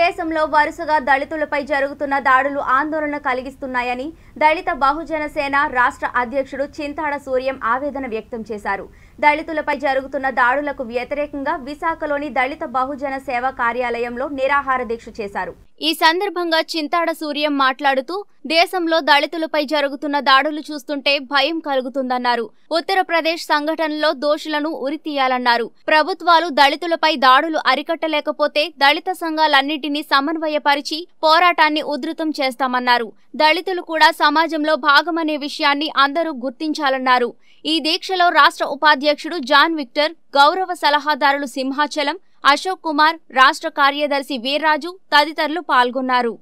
దేశంలో వరుసగా దళితులపై జరుగుతున్న దాడులు ఆందోళన కలిగిస్తున్నాయని దళిత బహుజన సేన రాష్ట్ర అధ్యక్షుడు చింతాడ సూర్యం ఆవేదన వ్యక్తం చేశారు. దళితులపై జరుగుతున్న దాడులకు వ్యతిరేకంగా విశాఖలోని దళిత బహుజన సేవ కార్యాలయంలో నిరాహార దీక్ష చేశారు. ఈ సందర్భంగా చింతాడ సూర్యం మాట్లాడుతూ దేశంలో దళితులపై జరుగుతున్న దాడులు చూస్తుంటే భయం కలుగుతుందన్నారు. ఉత్తరప్రదేశ్ సంఘటనలో దోషులను ఉరితీయాలన్నారు. ప్రభుత్వాలు దళితులపై దాడులు అరికట్టలేకపోతే దళిత సంఘాలన్నిటిని సమన్వయపరిచి పోరాటాన్ని ఉధృతం చేస్తామన్నారు. దళితులు కూడా సమాజంలో భాగమనే విషయాన్ని అందరూ గుర్తించాలన్నారు. ఈ దీక్షలో రాష్ట్ర ఉపాధ్యక్షుడు జాన్ విక్టర్, గౌరవ సలహాదారులు సింహాచలం, अशोक कुमार, राष्ट्र कार्यदर्शी वीरराजु तदितरुलु पाल्गोन्नारु.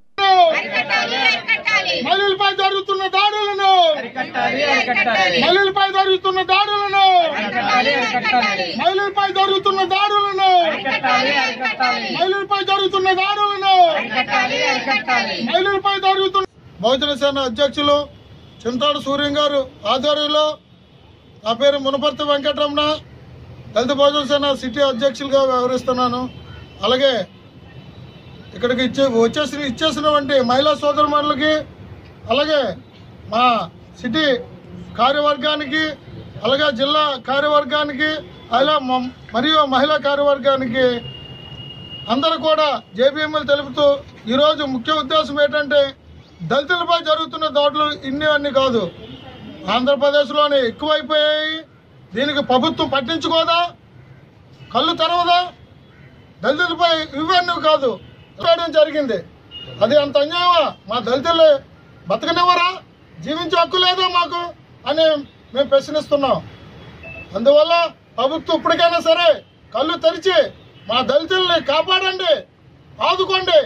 बहुजन सेन अध्यक्षुलु చింతాడు సూర్యం गारु आध्वर्यंलो ना पेरु మునపర్తి వెంకటరమణ దళిత బహుజన సేన సిటీ అధ్యక్షులుగా వ్యవహరిస్తున్నాను. అలాగే ఇక్కడికి ఇచ్చేసినటువంటి మహిళా సోదరుమణులకి, అలాగే మా సిటీ కార్యవర్గానికి, అలాగే జిల్లా కార్యవర్గానికి, అలా మరియు మహిళా కార్యవర్గానికి అందరూ కూడా జేబీఎంలు తెలుపుతూ, ఈరోజు ముఖ్య ఉద్దేశం ఏంటంటే దళితులపై జరుగుతున్న దాడులు ఇన్ని అన్నీ కాదు, ఆంధ్రప్రదేశ్లోనే ఎక్కువైపోయాయి. దీనికి ప్రభుత్వం పట్టించుకోదా, కళ్ళు తెరవదా? దళితులపై ఇవన్నీ కాదు చేయడం జరిగింది. అది అంత అన్యాయమా? మా దళితులు బతకనివ్వరా? జీవించే హక్కు లేదా మాకు అని మేము ప్రశ్నిస్తున్నాం. అందువల్ల ప్రభుత్వం ఇప్పటికైనా సరే కళ్ళు తెరిచి మా దళితుల్ని కాపాడండి, ఆదుకోండి.